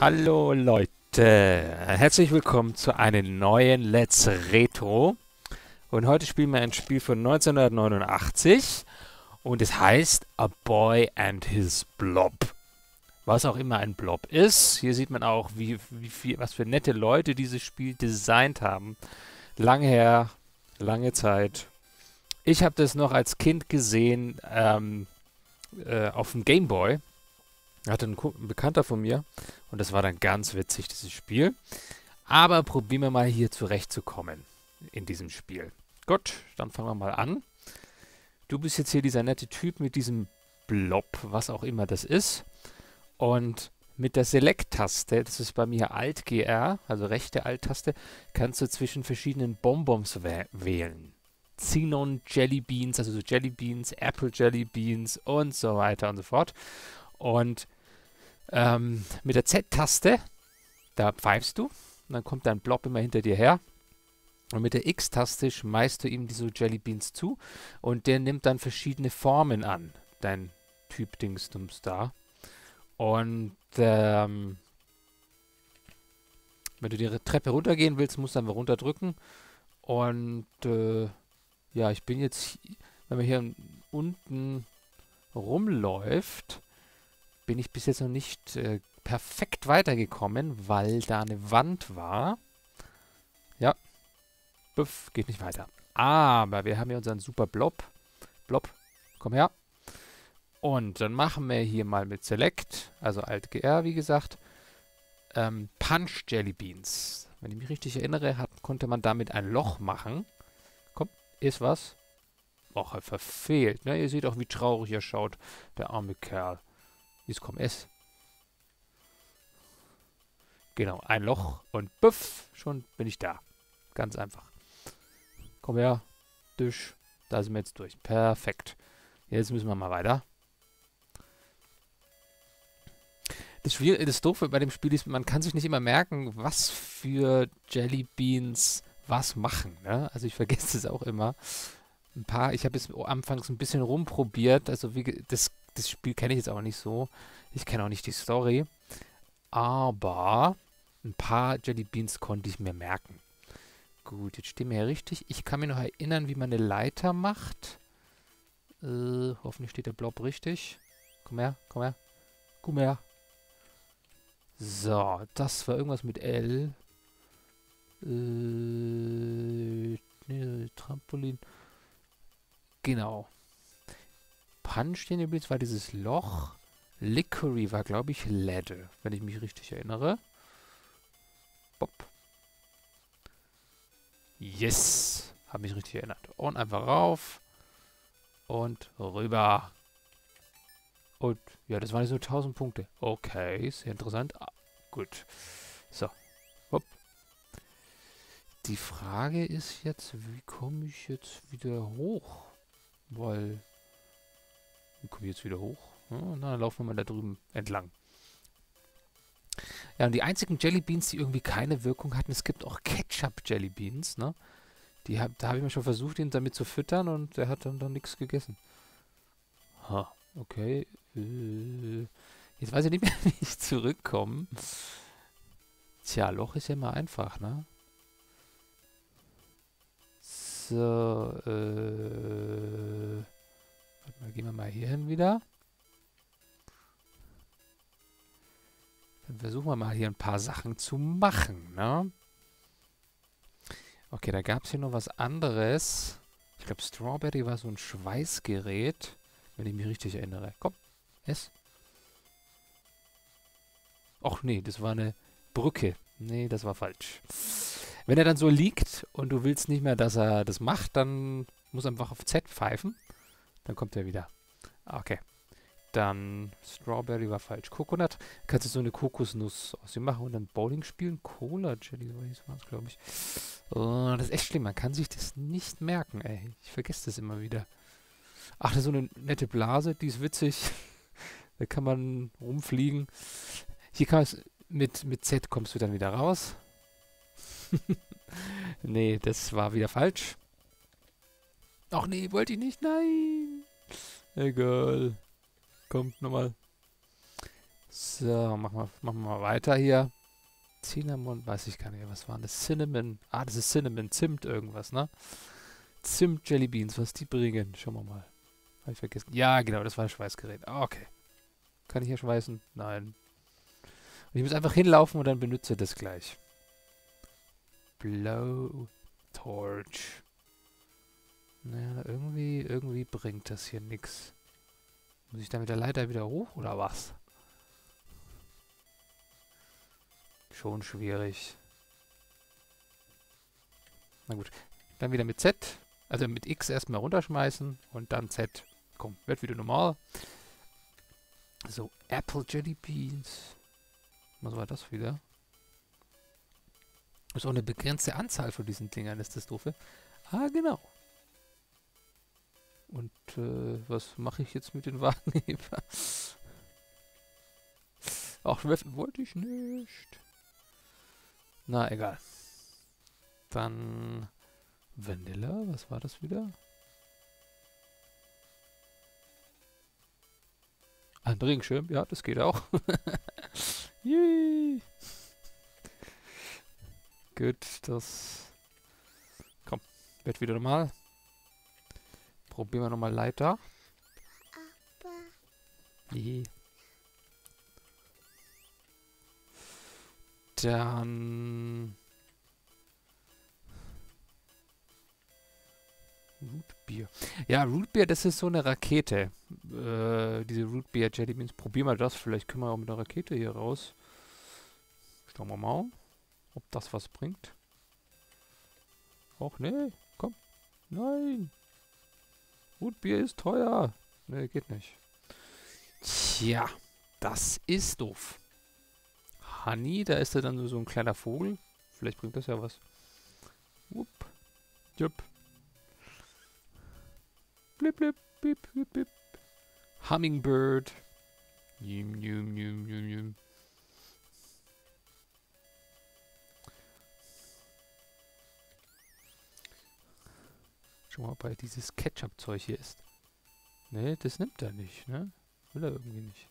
Hallo Leute, herzlich willkommen zu einem neuen Let's Retro. Und heute spielen wir ein Spiel von 1989 und es heißt A Boy and His Blob. Was auch immer ein Blob ist. Hier sieht man auch, was für nette Leute dieses Spiel designt haben. Lang her, lange Zeit. Ich habe das noch als Kind gesehen auf dem Game Boy. Hatte ein Bekannter von mir und das war dann ganz witzig, dieses Spiel. Aber probieren wir mal hier zurechtzukommen in diesem Spiel. Gut, dann fangen wir mal an. Du bist jetzt hier dieser nette Typ mit diesem Blob, was auch immer das ist. Und mit der Select-Taste, das ist bei mir Alt-GR, also rechte Alt-Taste, kannst du zwischen verschiedenen Bonbons wählen. Xenon Jelly Beans, also so Jelly Beans, Apple Jelly Beans und so weiter und so fort. Und mit der Z-Taste, da pfeifst du, und dann kommt dein Blob immer hinter dir her. Und mit der X-Taste schmeißt du ihm diese Jelly Beans zu und der nimmt dann verschiedene Formen an, dein Typ Dingsdums da. Und wenn du die Treppe runtergehen willst, musst du dann runterdrücken. Und ja, ich bin jetzt, wenn man hier unten rumläuft, bin ich bis jetzt noch nicht perfekt weitergekommen, weil da eine Wand war. Ja, buff, geht nicht weiter. Aber wir haben hier unseren super Blob. Blob, komm her. Und dann machen wir hier mal mit Select, also Alt-GR, wie gesagt, Punch Jelly Beans. Wenn ich mich richtig erinnere, konnte man damit ein Loch machen. Komm, ist was. Och, er verfehlt. Na, ihr seht auch, wie traurig er schaut, der arme Kerl. Jetzt komm, es. Genau, ein Loch und buff, schon bin ich da. Ganz einfach. Komm her, Tisch, da sind wir jetzt durch. Perfekt. Jetzt müssen wir mal weiter. Das Doofe bei dem Spiel ist, man kann sich nicht immer merken, was für Jelly Beans was machen. Ne? Also ich vergesse es auch immer. Ein paar, ich habe jetzt anfangs ein bisschen rumprobiert, also wie das Spiel kenne ich jetzt auch nicht so. Ich kenne auch nicht die Story. Aber ein paar Jelly Beans konnte ich mir merken. Gut, jetzt stehen wir hier richtig. Ich kann mir noch erinnern, wie man eine Leiter macht. Hoffentlich steht der Blob richtig. Komm her, komm her. Komm her. So, das war irgendwas mit L. Nee, Trampolin. Genau. Punch Jelly Beans war dieses Loch. Lickory war, glaube ich, Ladder, wenn ich mich richtig erinnere. Bob. Yes! Habe mich richtig erinnert. Und einfach rauf. Und rüber. Und ja, das waren jetzt nur 1000 Punkte. Okay, sehr interessant. Ah, gut. So. Hopp. Die Frage ist jetzt, wie komme ich jetzt wieder hoch? Weil... Wie komme ich jetzt wieder hoch? Ja, na, dann laufen wir mal da drüben entlang. Ja, und die einzigen Jelly Beans, die irgendwie keine Wirkung hatten, es gibt auch Ketchup-Jelly Beans, ne? Da habe ich mir schon versucht, ihn damit zu füttern und er hat dann nichts gegessen. Ha, okay. Jetzt weiß ich nicht mehr, wie ich zurückkomme. Tja, Loch ist ja immer einfach, ne? So, warte mal, gehen wir mal hier hin wieder. Dann versuchen wir mal hier ein paar Sachen zu machen, ne? Okay, da gab es hier noch was anderes. Ich glaube, Strawberry war so ein Schweißgerät, wenn ich mich richtig erinnere. Komm, es. Och nee, das war eine Brücke. Nee, das war falsch. Wenn er dann so liegt und du willst nicht mehr, dass er das macht, dann muss er einfach auf Z pfeifen. Dann kommt er wieder. Okay. Dann Strawberry war falsch. Coconut. Kannst du so eine Kokosnuss aus dem machen und dann Bowling spielen? Cola Jelly war es, glaube ich. Oh, das ist echt schlimm. Man kann sich das nicht merken, ey. Ich vergesse das immer wieder. Ach, das ist so eine nette Blase. Die ist witzig. Da kann man rumfliegen. Hier kann man es... Mit Z kommst du dann wieder raus. Nee, das war wieder falsch. Ach nee, wollte ich nicht. Nein. Egal. Kommt nochmal. So, machen wir mal weiter hier. Cinnamon, weiß ich gar nicht, was war das? Cinnamon, ah, das ist Cinnamon, Zimt irgendwas, ne? Zimt Jelly Beans, was die bringen, schauen wir mal. Habe ich vergessen. Ja, genau, das war ein Schweißgerät. Okay. Kann ich hier schweißen? Nein. Und ich muss einfach hinlaufen und dann benutze das gleich. Blowtorch. Naja, irgendwie bringt das hier nichts. Muss ich da mit der Leiter wieder hoch oder was? Schon schwierig. Na gut. Dann wieder mit Z. Also mit X erstmal runterschmeißen und dann Z. Komm, wird wieder normal. So, Apple Jelly Beans. Was war das wieder? Ist auch eine begrenzte Anzahl von diesen Dingern, ist das doofe. Ah, genau. Und was mache ich jetzt mit den Wagenheber? Auch werfen wollte ich nicht. Na, egal. Dann Vanilla, was war das wieder? Ein Regenschirm, ja, das geht auch. Yay. Gut, das... Komm, wird wieder normal. Probieren wir nochmal Leiter. Yay. Dann... Rootbeer. Ja, Rootbeer, das ist so eine Rakete. Diese Rootbeer Jelly Beans. Probieren wir das. Vielleicht können wir auch mit einer Rakete hier raus. Schauen wir mal, ob das was bringt. Och, nee. Komm. Nein. Rootbeer ist teuer. Nee, geht nicht. Tja, das ist doof. Honey, da ist ja dann nur so ein kleiner Vogel. Vielleicht bringt das ja was. Wupp. Jupp. Blip, blip, blip, blip, blip. Hummingbird. Yum, yum, yum, yum, yum. Schau mal, ob er dieses Ketchup-Zeug hier ist. Ne, das nimmt er nicht, ne? Will er irgendwie nicht.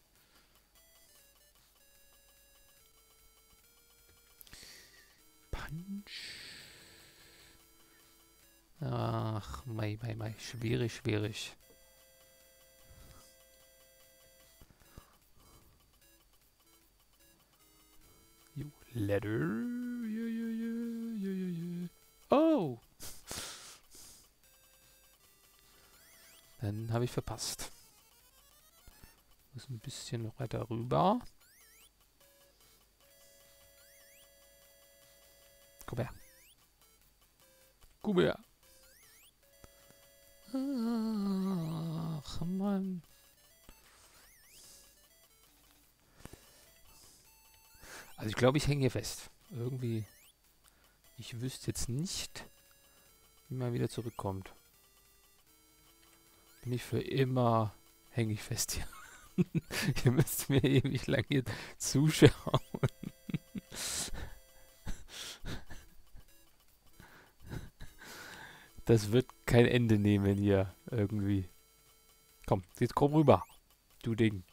Punch. Ach, mei. Schwierig. Jo, Letter. Ja. Oh! Dann habe ich verpasst. Muss ein bisschen noch weiter rüber. Komm her. Ach, Mann. Also ich glaube, ich hänge hier fest. Irgendwie. Ich wüsste jetzt nicht, wie man wieder zurückkommt. Bin ich für immer hänge ich fest hier. Ihr müsst mir ewig lang hier zuschauen. Das wird kein Ende nehmen hier, irgendwie. Komm, jetzt komm rüber. Du Ding.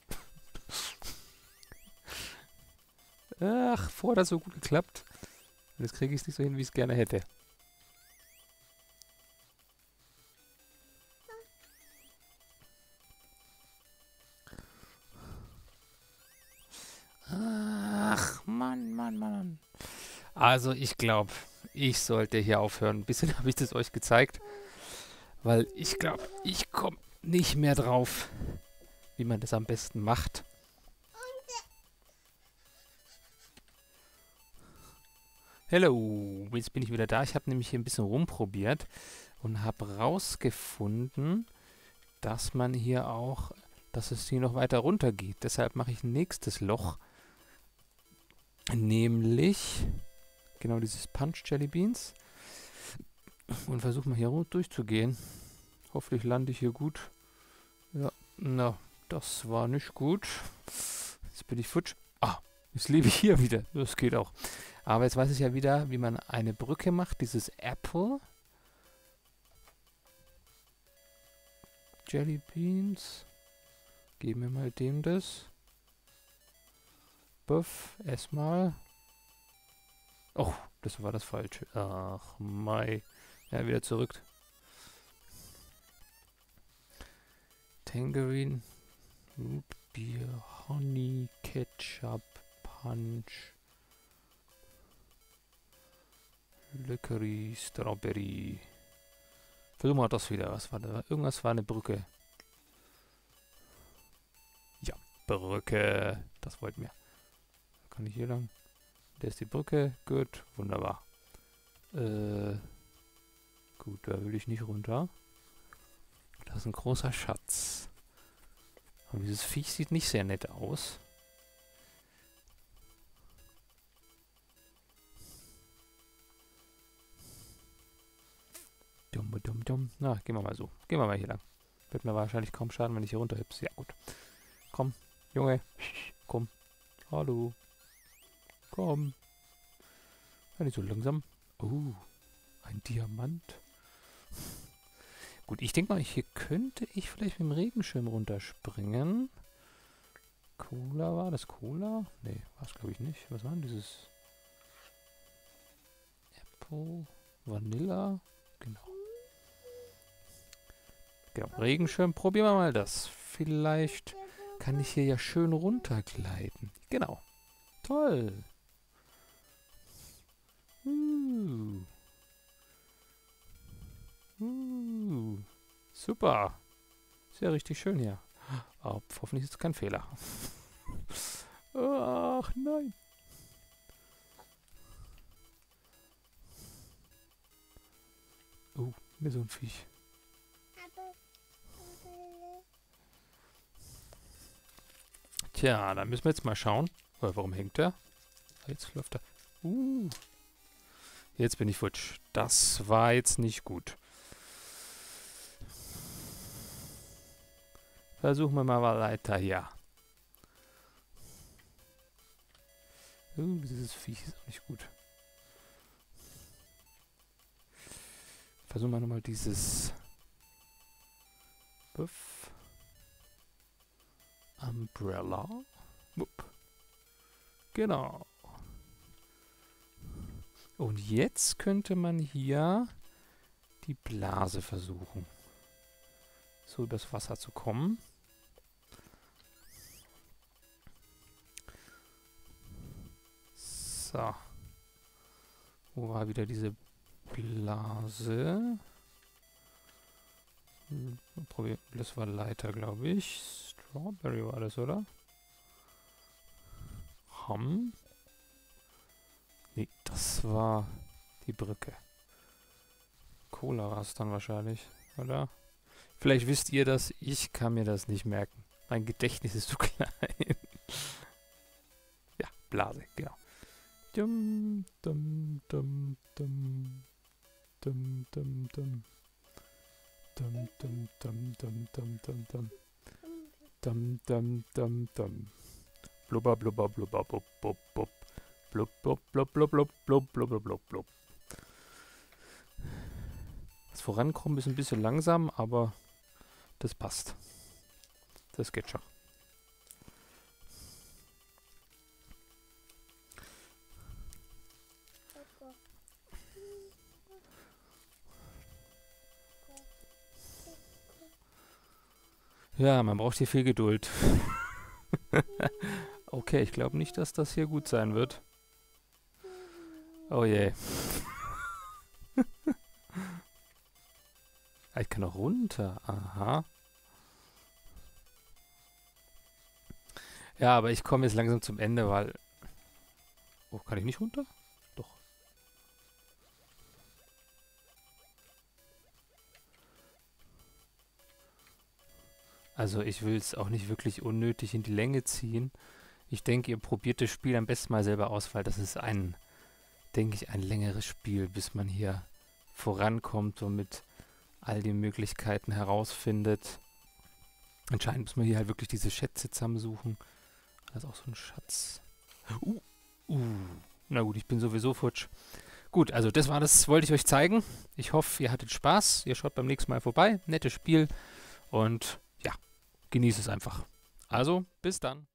Ach, vorher hat das so gut geklappt. Und jetzt kriege ich es nicht so hin, wie ich es gerne hätte. Ach, Mann. Also, ich glaube... Ich sollte hier aufhören. Ein bisschen habe ich das euch gezeigt, weil ich glaube, ich komme nicht mehr drauf, wie man das am besten macht. Hello, jetzt bin ich wieder da. Ich habe nämlich hier ein bisschen rumprobiert und habe rausgefunden, dass man hier auch, dass es hier noch weiter runter geht. Deshalb mache ich ein nächstes Loch, nämlich... Genau, dieses Punch Jelly Beans. Und versuche mal hier durchzugehen. Hoffentlich lande ich hier gut. Ja, na, das war nicht gut. Jetzt bin ich futsch. Ah, jetzt lebe ich hier wieder. Das geht auch. Aber jetzt weiß ich ja wieder, wie man eine Brücke macht. Dieses Apple. Jelly Beans. Geben wir mal dem das. Buff, erstmal. Och, das war das Falsche. Ach, mei. Ja, wieder zurück. Tangerine. Rootbeer, Honey, Ketchup, Punch. Lickery, Strawberry. Versuchen wir das wieder. Was war da? Irgendwas war eine Brücke. Ja, Brücke. Das wollten wir. Kann ich hier lang? Da ist die Brücke. Gut, wunderbar. Gut, da will ich nicht runter. Das ist ein großer Schatz. Aber dieses Viech sieht nicht sehr nett aus. Dumm. Na, gehen wir mal so. Gehen wir mal hier lang. Wird mir wahrscheinlich kaum schaden, wenn ich hier runterhüpse. Ja, gut. Komm, Junge. Komm. Hallo. Komm. Ja, nicht so langsam. Oh, ein Diamant. Gut, ich denke mal, hier könnte ich vielleicht mit dem Regenschirm runterspringen. Cola, war das Cola? Nee, war es glaube ich nicht. Was war denn dieses? Apple, Vanilla. Genau. Genau, Regenschirm, probieren wir mal das. Vielleicht kann ich hier ja schön runtergleiten. Genau. Toll. Super. Ist ja richtig schön hier. Oh, hoffentlich ist es kein Fehler. Ach nein. Oh, mir so ein Viech. Tja, dann müssen wir jetzt mal schauen. Warum hängt er? Jetzt läuft er. Jetzt bin ich futsch. Das war jetzt nicht gut. Versuchen wir mal weiter hier. Dieses Viech ist auch nicht gut. Versuchen wir nochmal dieses... Buff. Umbrella. Wupp. Genau. Und jetzt könnte man hier die Blase versuchen. So übers Wasser zu kommen. So. Wo war wieder diese Blase? Probieren. Das war Leiter, glaube ich. Strawberry war das, oder? Ham. Nee, das war die Brücke. Cola war es dann wahrscheinlich, oder? Vielleicht wisst ihr das, ich kann mir das nicht merken. Mein Gedächtnis ist zu klein. Ja, Blase, genau. Dum, dum, dum, dum. Dum, dum, dum. Dum, dum, dum, dum, dum, dum, dum. Dum, dum, dum, dum. Blubber, blubber, blubber, blub, blub, blub. Blub, blub, blub, blub, blub, blub, blub, blub, blub. Das Vorankommen ist ein bisschen langsam, aber das passt. Das geht schon. Ja, man braucht hier viel Geduld. Okay, ich glaube nicht, dass das hier gut sein wird. Oh je. Ich kann auch runter. Aha. Ja, aber ich komme jetzt langsam zum Ende, weil... Oh, kann ich nicht runter? Doch. Also ich will es auch nicht wirklich unnötig in die Länge ziehen. Ich denke, ihr probiert das Spiel am besten mal selber aus, weil das ist ein, denke ich, ein längeres Spiel, bis man hier vorankommt und mit all den Möglichkeiten herausfindet. Anscheinend muss man hier halt wirklich diese Schätze zusammensuchen. Das ist auch so ein Schatz. Na gut, ich bin sowieso futsch. Gut, also das war das, wollte ich euch zeigen. Ich hoffe, ihr hattet Spaß. Ihr schaut beim nächsten Mal vorbei. Nettes Spiel. Und ja, genießt es einfach. Also, bis dann.